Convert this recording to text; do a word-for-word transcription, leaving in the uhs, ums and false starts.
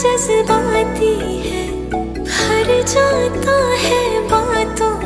जज्बाती है, भर जाता है बातों